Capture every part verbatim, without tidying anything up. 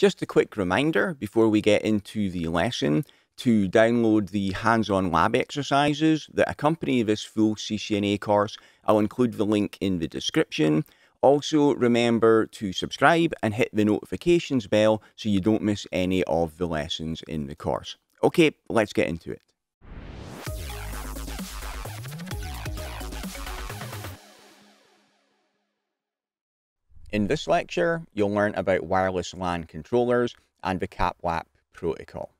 Just a quick reminder before we get into the lesson to download the hands-on lab exercises that accompany this full C C N A course. I'll include the link in the description. Also, remember to subscribe and hit the notifications bell so you don't miss any of the lessons in the course. Okay, let's get into it. In this lecture, you'll learn about wireless LAN controllers and the CAPWAP protocol.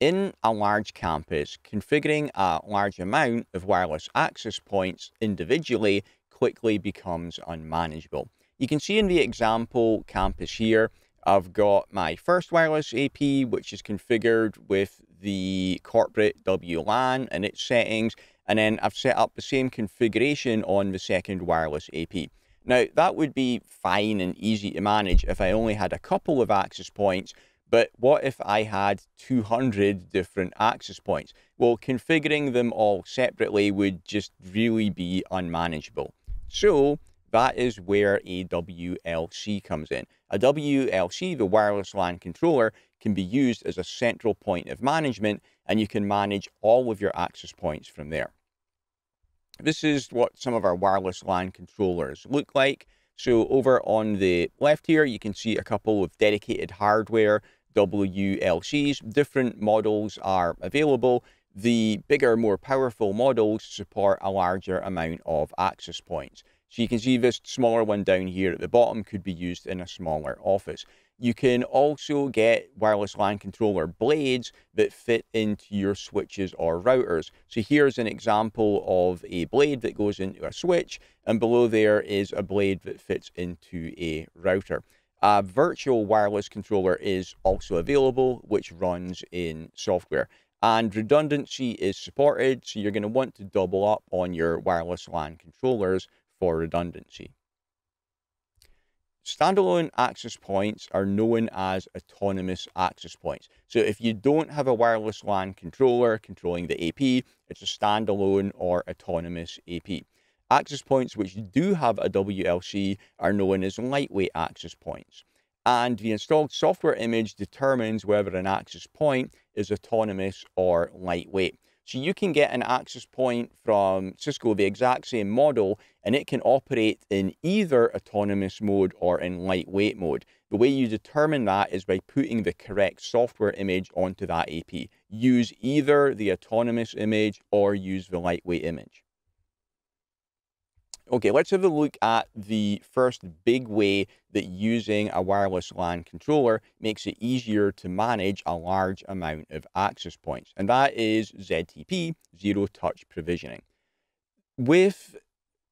In a large campus, configuring a large amount of wireless access points individually quickly becomes unmanageable. You can see in the example campus here, I've got my first wireless A P, which is configured with the corporate W LAN and its settings, and then I've set up the same configuration on the second wireless A P. Now, that would be fine and easy to manage if I only had a couple of access points, but what if I had two hundred different access points? Well, configuring them all separately would just really be unmanageable. So that is where a W L C comes in. A W L C, the wireless LAN controller, can be used as a central point of management, and you can manage all of your access points from there. This is what some of our wireless LAN controllers look like. So over on the left here, you can see a couple of dedicated hardware W L Cs. Different models are available. The bigger, more powerful models support a larger amount of access points. So you can see this smaller one down here at the bottom could be used in a smaller office. You can also get wireless LAN controller blades that fit into your switches or routers. So here's an example of a blade that goes into a switch, and below there is a blade that fits into a router. A virtual wireless controller is also available, which runs in software. And redundancy is supported, so you're going to want to double up on your wireless LAN controllers for redundancy. Standalone access points are known as autonomous access points. So if you don't have a wireless LAN controller controlling the A P, it's a standalone or autonomous A P. Access points which do have a W L C are known as lightweight access points. And the installed software image determines whether an access point is autonomous or lightweight. So you can get an access point from Cisco, the exact same model, and it can operate in either autonomous mode or in lightweight mode. The way you determine that is by putting the correct software image onto that A P. Use either the autonomous image or use the lightweight image. Okay, let's have a look at the first big way that using a wireless LAN controller makes it easier to manage a large amount of access points, and that is Z T P, zero-touch provisioning. With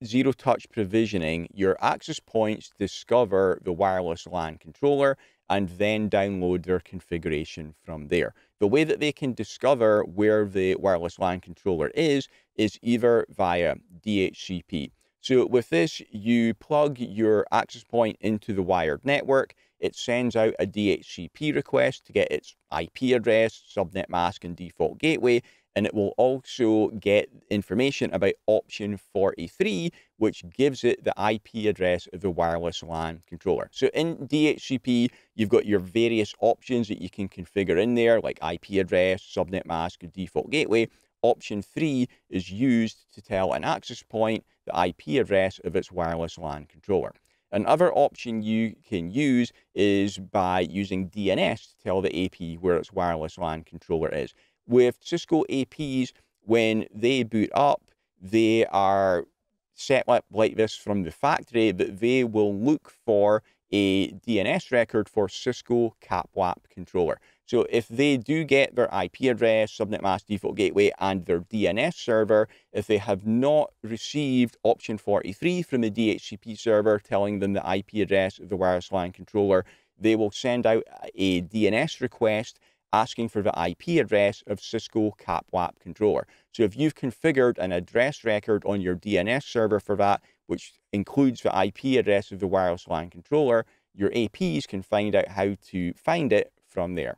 zero-touch provisioning, your access points discover the wireless LAN controller and then download their configuration from there. The way that they can discover where the wireless LAN controller is is either via D H C P. So with this, you plug your access point into the wired network. It sends out a D H C P request to get its I P address, subnet mask, and default gateway. And it will also get information about option forty-three, which gives it the I P address of the wireless LAN controller. So in D H C P, you've got your various options that you can configure in there, like I P address, subnet mask, and default gateway. Option three is used to tell an access point the I P address of its wireless LAN controller. Another option you can use is by using D N S to tell the A P where its wireless LAN controller is. With Cisco A Ps, when they boot up, they are set up like this from the factory, but they will look for a D N S record for Cisco CAPWAP controller. So if they do get their I P address, subnet mask, default gateway, and their D N S server, if they have not received option forty-three from the D H C P server telling them the I P address of the wireless LAN controller, they will send out a D N S request asking for the I P address of Cisco CAPWAP controller. So if you've configured an address record on your D N S server for that, which includes the I P address of the wireless LAN controller, your A Ps can find out how to find it from there.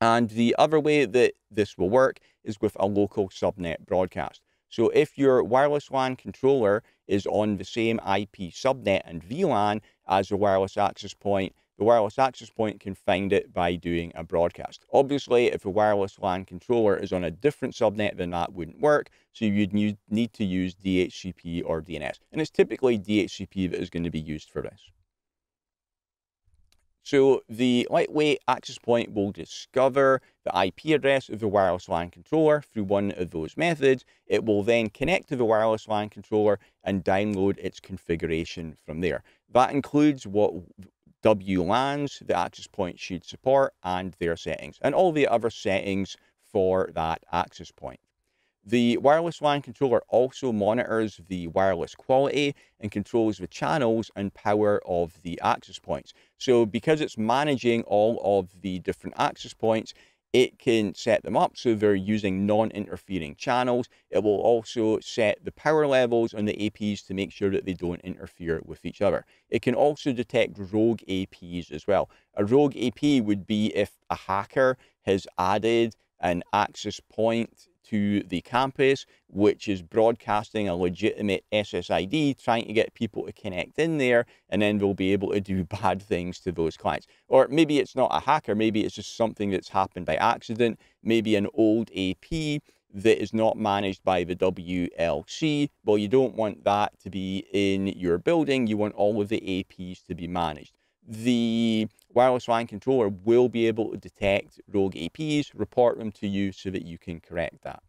And the other way that this will work is with a local subnet broadcast. So if your wireless LAN controller is on the same I P subnet and V LAN as the wireless access point, the wireless access point can find it by doing a broadcast. Obviously, if a wireless LAN controller is on a different subnet, then that wouldn't work. So you'd need to use D H C P or D N S. And it's typically D H C P that is going to be used for this. So the lightweight access point will discover the I P address of the wireless LAN controller through one of those methods. It will then connect to the wireless LAN controller and download its configuration from there. That includes what W LANs the access point should support and their settings, and all the other settings for that access point. The wireless LAN controller also monitors the wireless quality and controls the channels and power of the access points. So because it's managing all of the different access points, it can set them up so they're using non-interfering channels. It will also set the power levels on the A Ps to make sure that they don't interfere with each other. It can also detect rogue A Ps as well. A rogue A P would be if a hacker has added an access point to the campus, which is broadcasting a legitimate S S I D, trying to get people to connect in there, and then they'll be able to do bad things to those clients. Or maybe it's not a hacker, maybe it's just something that's happened by accident, maybe an old A P that is not managed by the W L C. Well, you don't want that to be in your building, you want all of the A Ps to be managed. The wireless LAN controller will be able to detect rogue A Ps, report them to you so that you can correct that.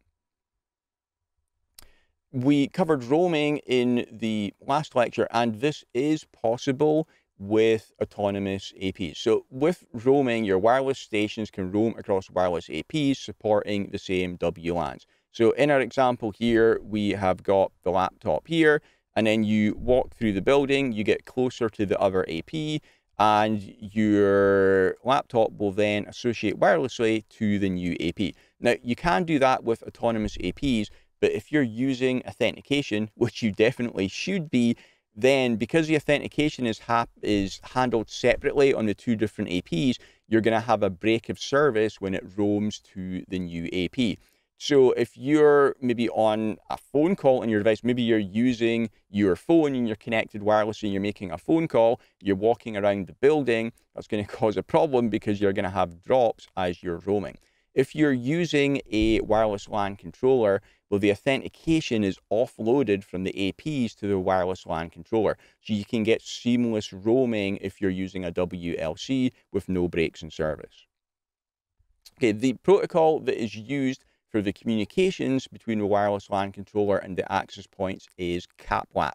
We covered roaming in the last lecture, and this is possible with autonomous A Ps. So with roaming, your wireless stations can roam across wireless A Ps supporting the same W LANs. So in our example here, we have got the laptop here, and then you walk through the building, you get closer to the other A P, and your laptop will then associate wirelessly to the new A P. Now, you can do that with autonomous A Ps, but if you're using authentication, which you definitely should be, then because the authentication is, hap is handled separately on the two different A Ps, you're gonna have a break of service when it roams to the new A P. So if you're maybe on a phone call on your device, maybe you're using your phone and you're connected wirelessly and you're making a phone call, you're walking around the building, that's going to cause a problem because you're going to have drops as you're roaming. If you're using a wireless LAN controller, well, the authentication is offloaded from the A Ps to the wireless LAN controller. So you can get seamless roaming if you're using a W L C with no breaks in service. Okay, the protocol that is used for the communications between the wireless LAN controller and the access points is CAPWAP.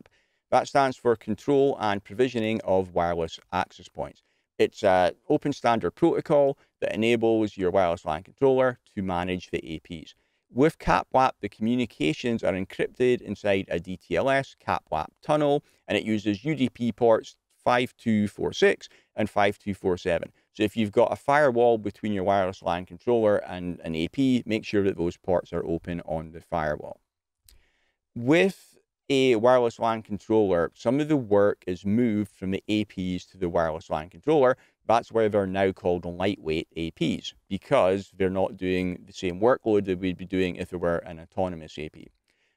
That stands for Control and Provisioning of Wireless Access Points. It's an open standard protocol that enables your wireless LAN controller to manage the A Ps. With CAPWAP, the communications are encrypted inside a D T L S CAPWAP tunnel, and it uses U D P ports five two four six and five two four seven. So if you've got a firewall between your wireless LAN controller and an A P, make sure that those ports are open on the firewall. With a wireless LAN controller, some of the work is moved from the A Ps to the wireless LAN controller. That's why they're now called lightweight A Ps, because they're not doing the same workload that we'd be doing if it were an autonomous A P.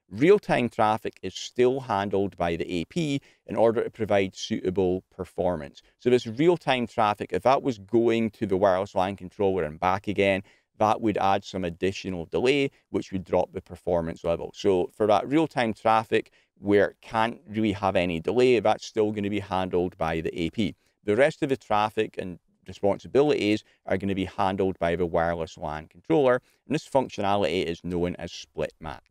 Real-time traffic is still handled by the A P in order to provide suitable performance. So this real-time traffic, if that was going to the wireless LAN controller and back again, that would add some additional delay, which would drop the performance level. So for that real-time traffic where it can't really have any delay, that's still going to be handled by the A P. The rest of the traffic and responsibilities are going to be handled by the wireless LAN controller, and this functionality is known as split M A C.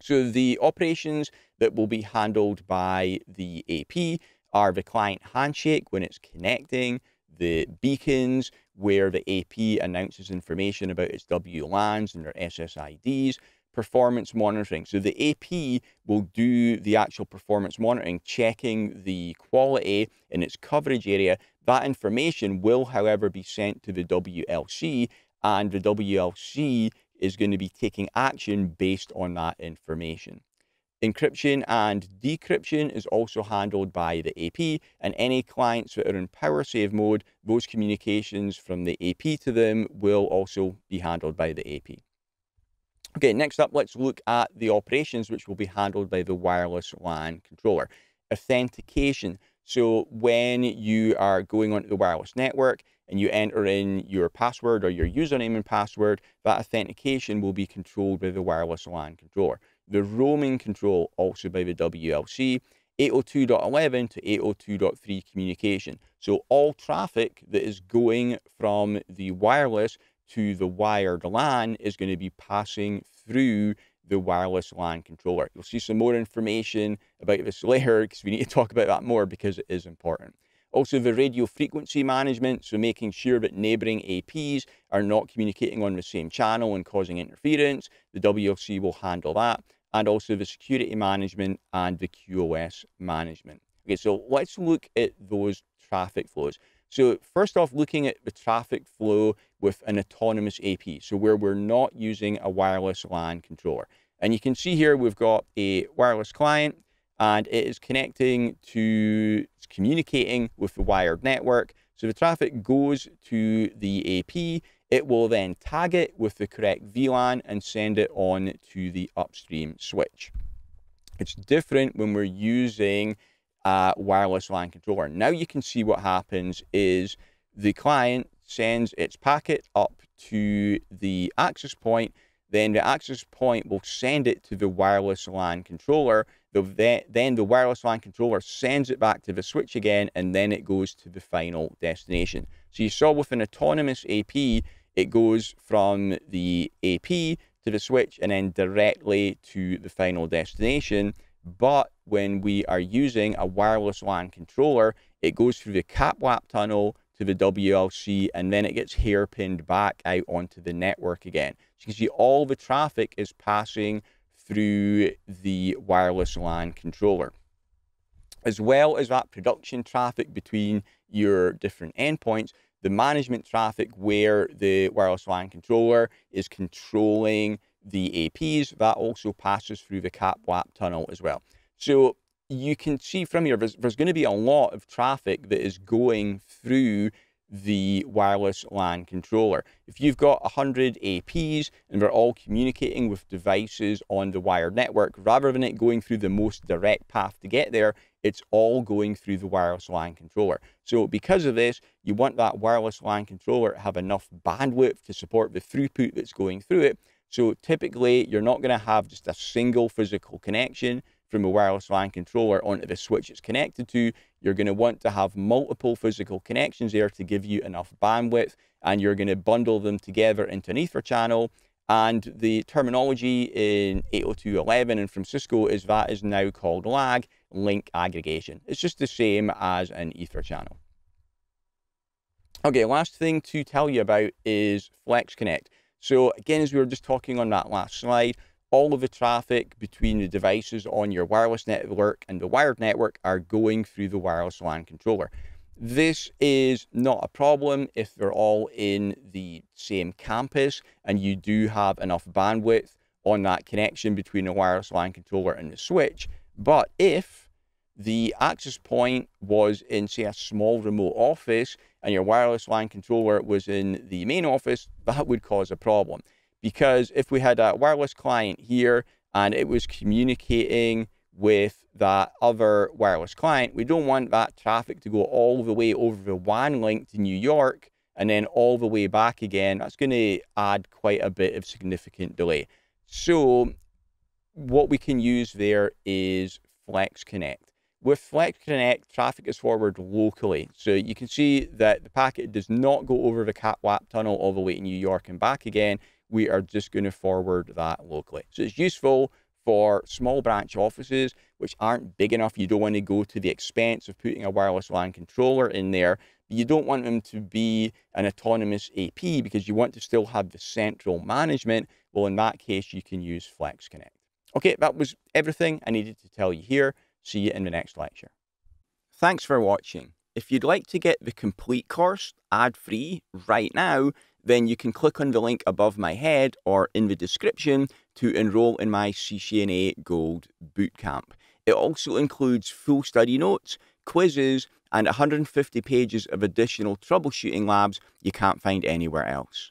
So the operations that will be handled by the A P are the client handshake when it's connecting, the beacons where the A P announces information about its W LANs and their S S I Ds, performance monitoring. So the A P will do the actual performance monitoring, checking the quality in its coverage area. That information will, however, be sent to the W L C, and the W L C is going to be taking action based on that information. Encryption and decryption is also handled by the A P, and any clients that are in power save mode, those communications from the A P to them will also be handled by the A P. Okay, next up, let's look at the operations which will be handled by the wireless LAN controller. Authentication. So when you are going onto the wireless network and you enter in your password or your username and password, that authentication will be controlled by the wireless LAN controller. The roaming control also by the W L C, eight oh two dot eleven to eight oh two dot three communication. So all traffic that is going from the wireless to the wired LAN is going to be passing through the wireless LAN controller. You'll see some more information about this later because we need to talk about that more because it is important. Also the radio frequency management, so making sure that neighboring A Ps are not communicating on the same channel and causing interference, the W L C will handle that, and also the security management and the Q o S management. Okay, so let's look at those traffic flows. So first off, looking at the traffic flow with an autonomous A P, so where we're not using a wireless LAN controller. And you can see here we've got a wireless client, and it is connecting to, it's communicating with the wired network. So the traffic goes to the A P, it will then tag it with the correct V LAN and send it on to the upstream switch. It's different when we're using a wireless LAN controller. Now you can see what happens is the client sends its packet up to the access point, then the access point will send it to the wireless LAN controller. Then the wireless LAN controller sends it back to the switch again, and then it goes to the final destination. So you saw with an autonomous A P, it goes from the A P to the switch and then directly to the final destination. But when we are using a wireless LAN controller, it goes through the CAPWAP tunnel to the W L C, and then it gets hairpinned back out onto the network again. So you can see all the traffic is passing through the wireless LAN controller. As well as that production traffic between your different endpoints, the management traffic where the wireless LAN controller is controlling the A Ps, that also passes through the CAPWAP tunnel as well. So you can see from here, there's, there's going to be a lot of traffic that is going through the wireless LAN controller. If you've got one hundred A Ps and they're all communicating with devices on the wired network, rather than it going through the most direct path to get there, it's all going through the wireless LAN controller. So because of this, you want that wireless LAN controller to have enough bandwidth to support the throughput that's going through it. So typically, you're not going to have just a single physical connection from a wireless LAN controller onto the switch it's connected to. You're going to want to have multiple physical connections there to give you enough bandwidth, and you're going to bundle them together into an ether channel. And the terminology in eight oh two dot eleven and from Cisco is that is now called lag, link aggregation. It's just the same as an ether channel. Okay, last thing to tell you about is FlexConnect. So again, as we were just talking on that last slide, all of the traffic between the devices on your wireless network and the wired network are going through the wireless LAN controller. This is not a problem if they're all in the same campus and you do have enough bandwidth on that connection between the wireless LAN controller and the switch. But if the access point was in, say, a small remote office and your wireless LAN controller was in the main office, that would cause a problem. Because if we had a wireless client here and it was communicating with that other wireless client, we don't want that traffic to go all the way over the WAN link to New York and then all the way back again. That's going to add quite a bit of significant delay. So what we can use there is FlexConnect. With FlexConnect, traffic is forwarded locally. So you can see that the packet does not go over the CAPWAP tunnel all the way to New York and back again. We are just going to forward that locally. So it's useful for small branch offices, which aren't big enough. You don't want to go to the expense of putting a wireless LAN controller in there. You don't want them to be an autonomous A P because you want to still have the central management. Well, in that case, you can use FlexConnect. Okay, that was everything I needed to tell you here. See you in the next lecture. Thanks for watching. If you'd like to get the complete course ad-free right now, then you can click on the link above my head or in the description to enroll in my C C N A Gold Bootcamp. It also includes full study notes, quizzes, and one hundred fifty pages of additional troubleshooting labs you can't find anywhere else.